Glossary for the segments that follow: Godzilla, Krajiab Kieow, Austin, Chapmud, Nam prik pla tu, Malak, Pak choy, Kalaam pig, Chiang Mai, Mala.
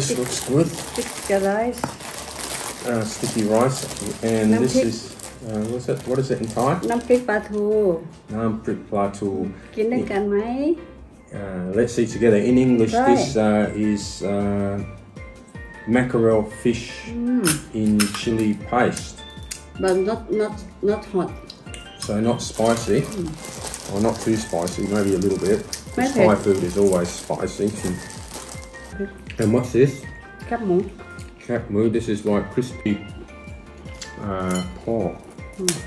This looks good. Sticky rice. Sticky rice. And Nam this prig. Is, what's that? What is it in Thai? Nam prik pla tu. Nam prik pla tu. Let's see together. In English, right. This is mackerel fish in chili paste. But not hot. So not spicy, or not too spicy, maybe a little bit. Thai food is always spicy. And what's this? Chapmud. Chapmud. This is like crispy pork. Okay.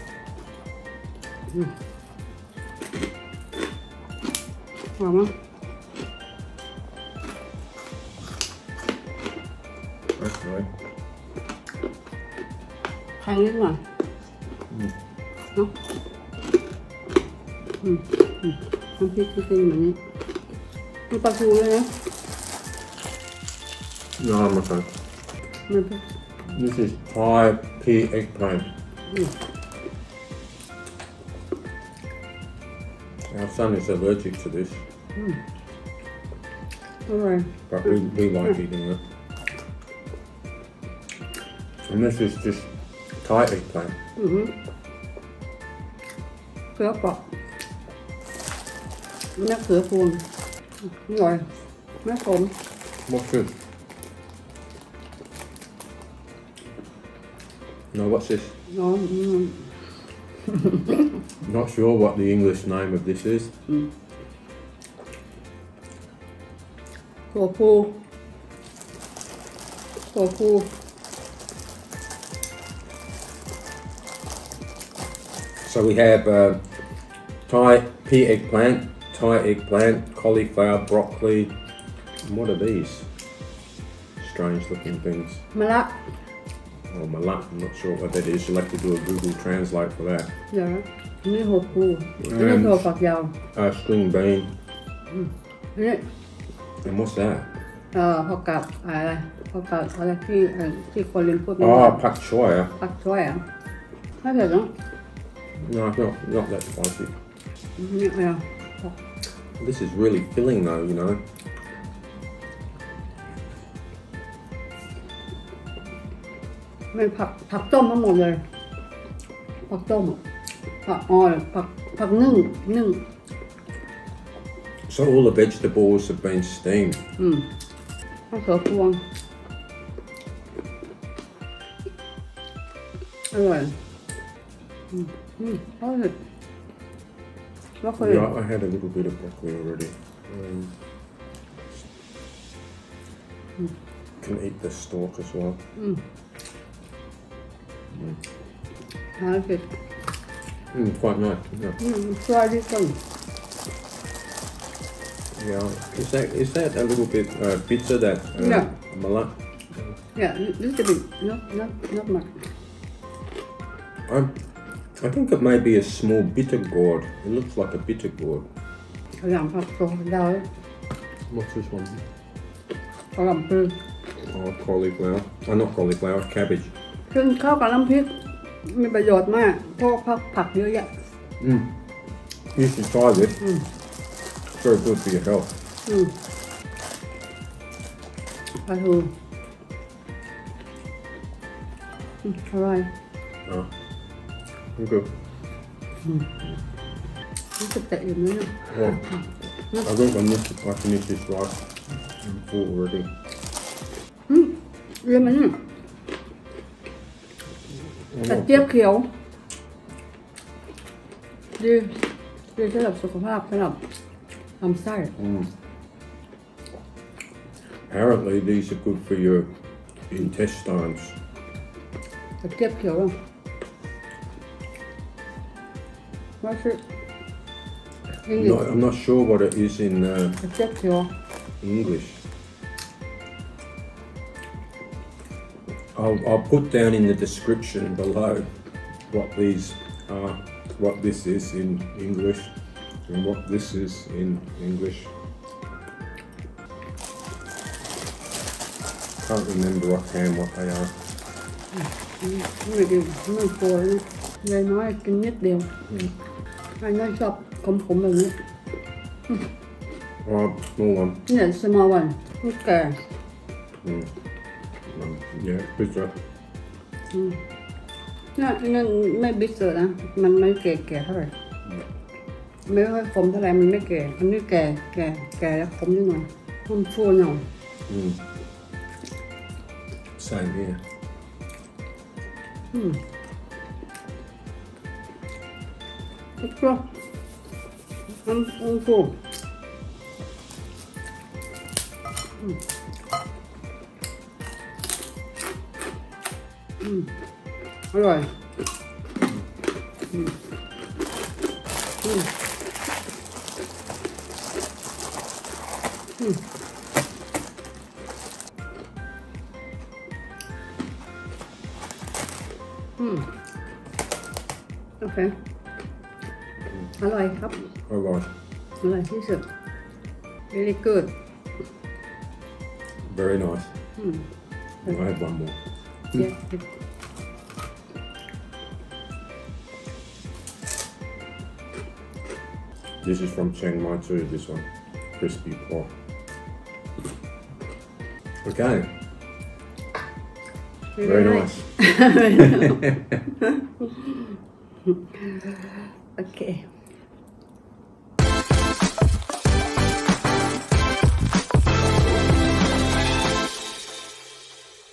No, I'm okay. This is Thai pea eggplant. Our son is allergic to this. Alright. But we like eating it. And this is just Thai eggplant. What's good? No, what's this? No. Not sure what the English name of this is. Tofu. So we have Thai pea eggplant, cauliflower, broccoli. And what are these strange looking things? Malak. Oh, Malak, I'm not sure what that is. You'll have to do a Google Translate for that. Yeah. String bean. And what's that? Pak choy. No, it's not that spicy. This is really filling though, you know. So all the vegetables have been steamed. Yeah, I had a little bit of broccoli already. Can eat the stalk as well. I like it. Quite nice. Yeah. Try this one. Yeah. Is that a little bit bitter? That Mala? Yeah, little bit. Not much. I think it may be a small bitter gourd. It looks like a bitter gourd. What's this one? Kalaam pig. Oh, cauliflower. Oh, not cauliflower, cabbage. You should try this. It's very good for your health. Alright. Oh. Okay. Yeah. I think I finished this rice in full already. Krajiab Kieow. Good for health, I'm sorry. Apparently these are good for your intestines. Krajiab Kieow. What's it? I'm not sure what it is in English. I'll put down in the description below what these are, what this is in English, and what this is in English. Can't remember offhand what they are. Small one. Okay. Yeah, bitter. No, it's not bitter. It's not bitter. It's not bitter. Right. Okay. Alright, cup. Alright, this is really good. Very nice. Okay. I have one more. Yeah. This is from Chiang Mai too, this one. Crispy pork. Okay. Very nice. Okay.